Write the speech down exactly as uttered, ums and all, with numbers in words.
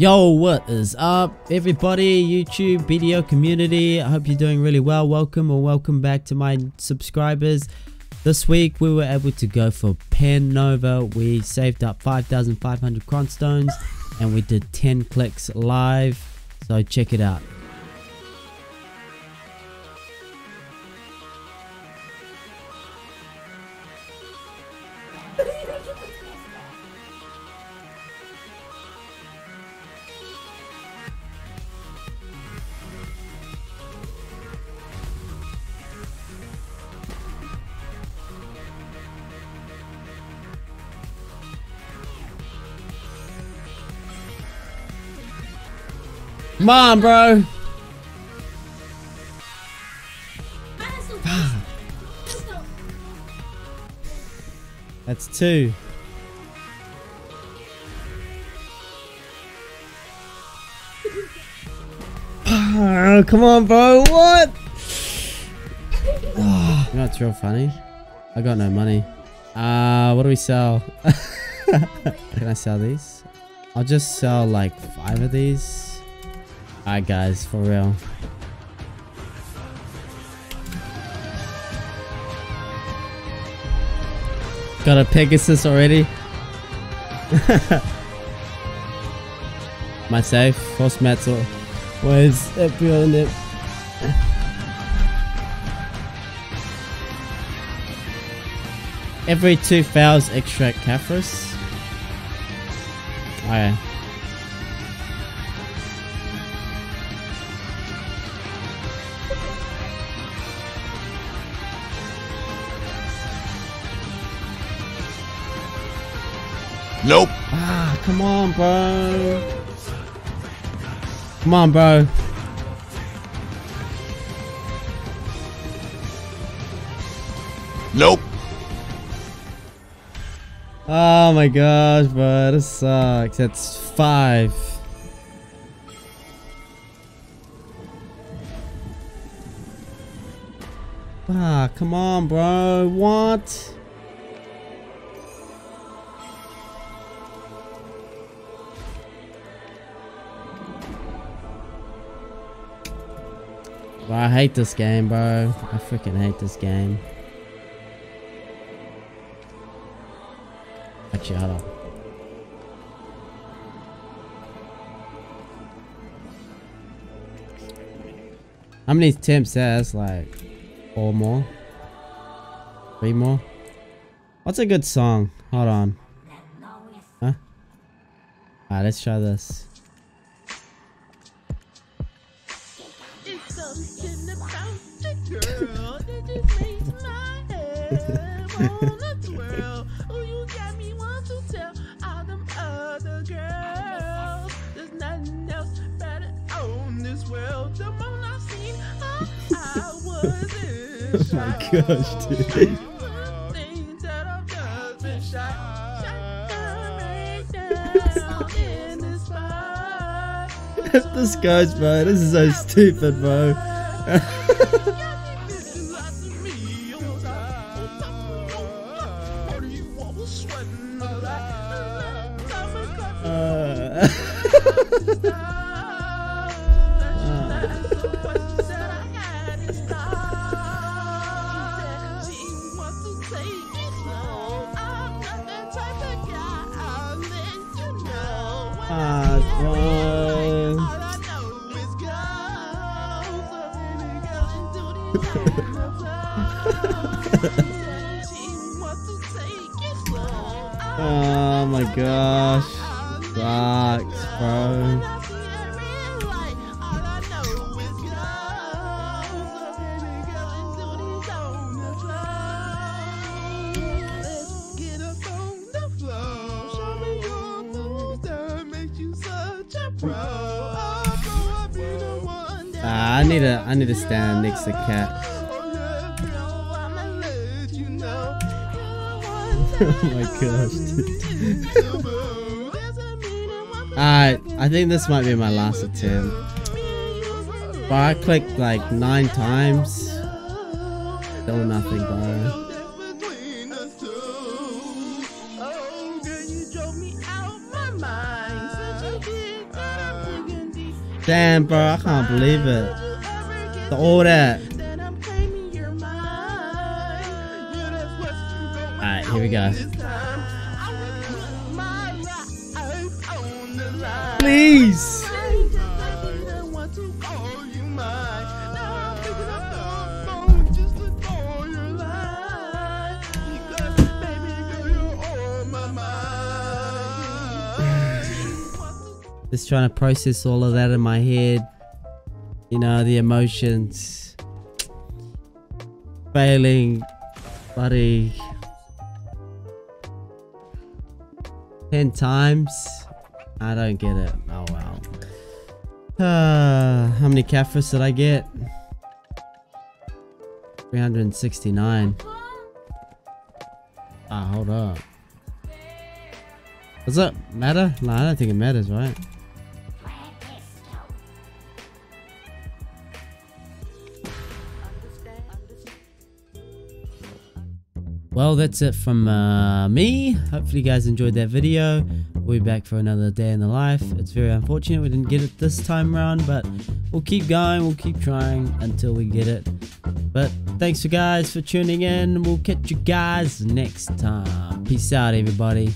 Yo, what is up everybody, YouTube B D O community? I hope you're doing really well. Welcome or welcome back to my subscribers. This week we were able to go for Pen Nouver. We saved up five thousand five hundred cronstones and we did ten clicks live, so check it out. Come on, bro. That's two. Oh, come on, bro. What? Oh, you know what's real funny? I got no money. Uh, what do we sell? Can I sell these? I'll just sell like five of these. Alright guys, for real. Got a Pegasus already. My safe, force mats or waves up beyond it. Every two fouls extract Caphras. Alright. Nope. Ah, come on, bro. Come on, bro. Nope. Oh my gosh, bro. This sucks. That's five. Ah, come on, bro. What? Bro, I hate this game, bro. I freaking hate this game. Actually, hold on. How many attempts that's like? Four more? Three more? What's a good song? Hold on. Huh? Alright, let's try this. Oh my gosh, dude. This guy's, bro, this is so stupid, bro. uh. Ah, bro. Oh my gosh. Sucks, bro. Ah, I need a I need to stand next to Cat. Oh my gosh, dude. Alright, I think this might be my last attempt. But I clicked like nine times. Still nothing, bro. Damn, bro, I can't believe it. The all that. Alright, here we go. Please! Just trying to process all of that in my head. You know, the emotions. Failing. Bloody. Ten times? I don't get it. Oh, wow. Uh, how many Caphras did I get? three hundred sixty-nine. Ah, hold up. Does it matter? No, I don't think it matters, right? Well, that's it from uh, me. Hopefully you guys enjoyed that video. We'll be back for another day in the life. It's very unfortunate we didn't get it this time around, but we'll keep going, we'll keep trying until we get it. But thanks for guys for tuning in. We'll catch you guys next time. Peace out, everybody.